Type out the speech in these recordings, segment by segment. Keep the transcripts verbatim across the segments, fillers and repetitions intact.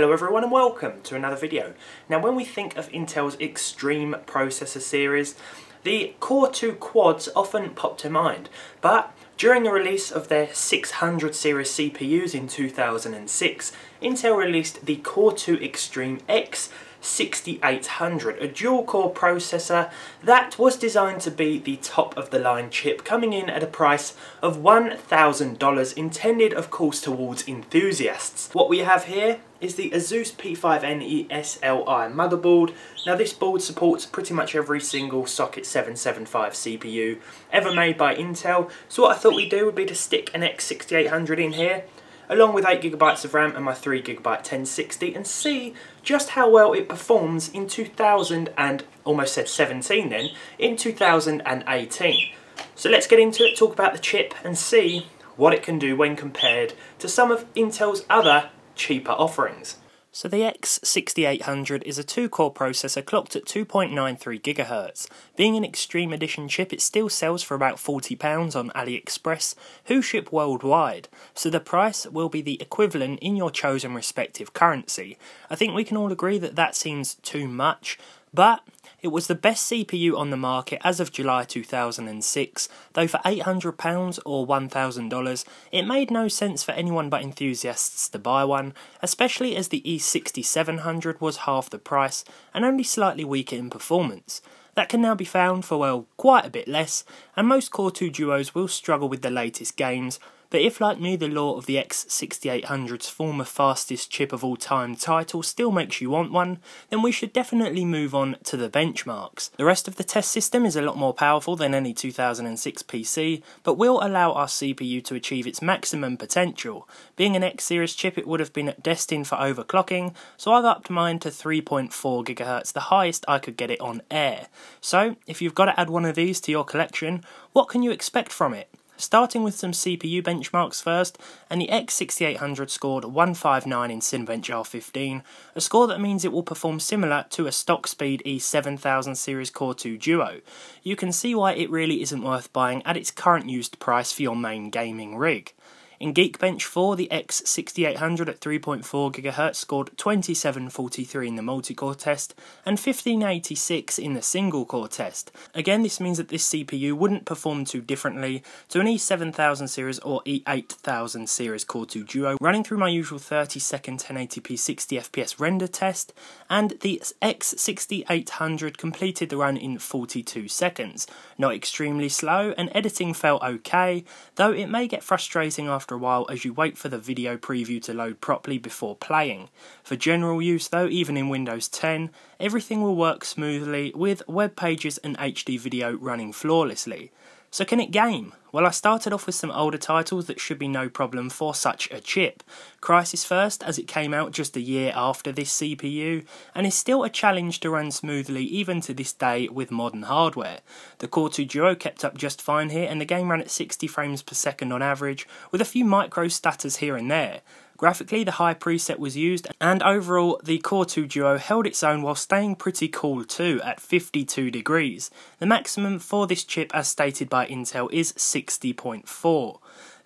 Hello everyone and welcome to another video. Now when we think of Intel's Extreme processor series, the Core two quads often pop to mind, but during the release of their six hundred series C P Us in two thousand six, Intel released the Core two Extreme X sixty-eight hundred, a dual-core processor that was designed to be the top-of-the-line chip, coming in at a price of one thousand dollars, intended, of course, towards enthusiasts. What we have here is the ASUS P five N E S L I motherboard. Now this board supports pretty much every single socket seven seventy-five C P U ever made by Intel, so what I thought we'd do would be to stick an X sixty-eight hundred in here, along with eight gigabytes of RAM and my three gigabyte ten sixty, and see just how well it performs in two thousand and almost said seventeen then, in two thousand eighteen. So let's get into it, talk about the chip, and see what it can do when compared to some of Intel's other cheaper offerings. So the X sixty-eight hundred is a two-core processor clocked at two point nine three gigahertz. Being an Extreme Edition chip, it still sells for about forty pounds on AliExpress, who ship worldwide, so the price will be the equivalent in your chosen respective currency. I think we can all agree that that seems too much, but it was the best C P U on the market as of July two thousand six, though for eight hundred pounds or one thousand dollars, it made no sense for anyone but enthusiasts to buy one, especially as the E sixty-seven hundred was half the price and only slightly weaker in performance. That can now be found for, well, quite a bit less, and most Core two Duos will struggle with the latest games, but if, like me, the lore of the X sixty-eight hundred's former fastest chip of all time title still makes you want one, then we should definitely move on to the benchmarks. The rest of the test system is a lot more powerful than any two thousand six P C, but will allow our C P U to achieve its maximum potential. Being an X-series chip, it would have been destined for overclocking, so I've upped mine to three point four gigahertz, the highest I could get it on air. So, if you've got to add one of these to your collection, what can you expect from it? Starting with some C P U benchmarks first, and the X sixty-eight hundred scored one fifty-nine in Cinebench R fifteen, a score that means it will perform similar to a stock speed E seven thousand series Core two Duo. You can see why it really isn't worth buying at its current used price for your main gaming rig. In Geekbench four, the X sixty-eight hundred at three point four gigahertz scored twenty-seven forty-three in the multi-core test and fifteen eighty-six in the single-core test. Again, this means that this C P U wouldn't perform too differently to an E seven thousand series or E eight thousand series Core two Duo. Running through my usual thirty second ten eighty p sixty F P S render test, and the X sixty-eight hundred completed the run in forty-two seconds. Not extremely slow, and editing felt okay, though it may get frustrating after a while as you wait for the video preview to load properly before playing. For general use though, even in Windows ten, everything will work smoothly with web pages and H D video running flawlessly. So can it game? Well, I started off with some older titles that should be no problem for such a chip. Crisis first, as it came out just a year after this C P U, and is still a challenge to run smoothly even to this day with modern hardware. The Core two Duo kept up just fine here, and the game ran at sixty frames per second on average, with a few micro stutters here and there. Graphically, the high preset was used, and overall, the Core two Duo held its own while staying pretty cool too, at fifty-two degrees. The maximum for this chip, as stated by Intel, is sixty point four.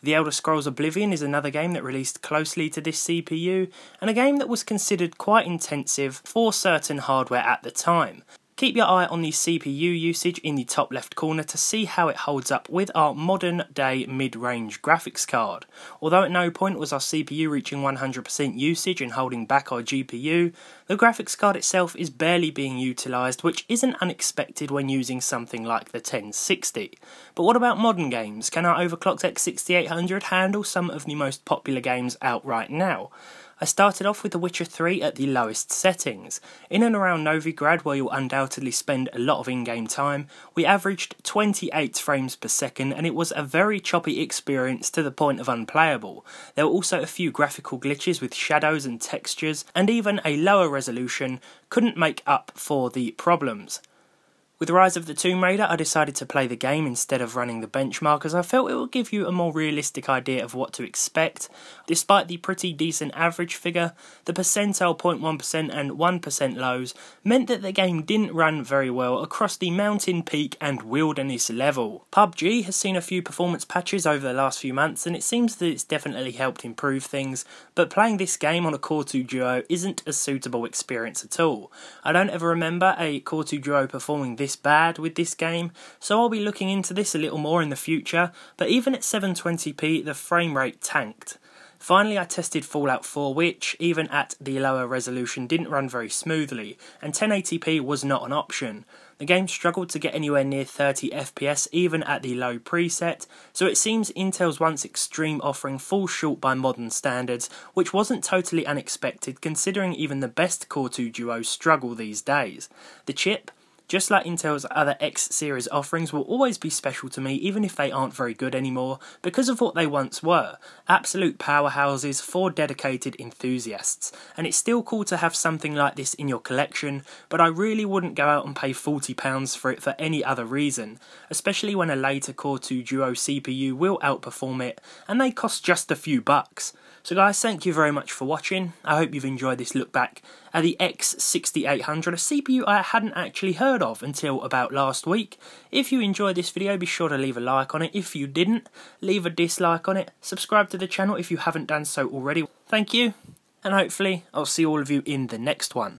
The Elder Scrolls Oblivion is another game that released closely to this C P U, and a game that was considered quite intensive for certain hardware at the time. Keep your eye on the C P U usage in the top left corner to see how it holds up with our modern day mid-range graphics card. Although at no point was our C P U reaching one hundred percent usage and holding back our G P U, the graphics card itself is barely being utilised, which isn't unexpected when using something like the ten sixty. But what about modern games? Can our overclocked X sixty-eight hundred handle some of the most popular games out right now? I started off with The Witcher three at the lowest settings. In and around Novigrad, where you'll undoubtedly spend a lot of in-game time, we averaged twenty-eight frames per second, and it was a very choppy experience to the point of unplayable. There were also a few graphical glitches with shadows and textures, and even a lower resolution couldn't make up for the problems. With Rise of the Tomb Raider, I decided to play the game instead of running the benchmark, as I felt it would give you a more realistic idea of what to expect. Despite the pretty decent average figure, the percentile zero point one percent and one percent lows meant that the game didn't run very well across the mountain, peak and wilderness level. P U B G has seen a few performance patches over the last few months, and it seems that it's definitely helped improve things, but playing this game on a Core two Duo isn't a suitable experience at all. I don't ever remember a Core two Duo performing this bad with this game, so I'll be looking into this a little more in the future, but even at seven twenty p the frame rate tanked. Finally, I tested Fallout four, which, even at the lower resolution, didn't run very smoothly, and ten eighty p was not an option. The game struggled to get anywhere near thirty F P S even at the low preset, so it seems Intel's once extreme offering falls short by modern standards, which wasn't totally unexpected considering even the best Core two Duos struggle these days. The chip, just like Intel's other X series offerings, will always be special to me even if they aren't very good anymore because of what they once were, absolute powerhouses for dedicated enthusiasts, and it's still cool to have something like this in your collection, but I really wouldn't go out and pay forty pounds for it for any other reason, especially when a later Core two Duo C P U will outperform it, and they cost just a few bucks. So guys, thank you very much for watching. I hope you've enjoyed this look back at the X sixty-eight hundred, a C P U I hadn't actually heard of until about last week. If you enjoyed this video, be sure to leave a like on it. If you didn't, leave a dislike on it. Subscribe to the channel if you haven't done so already. Thank you, and hopefully I'll see all of you in the next one.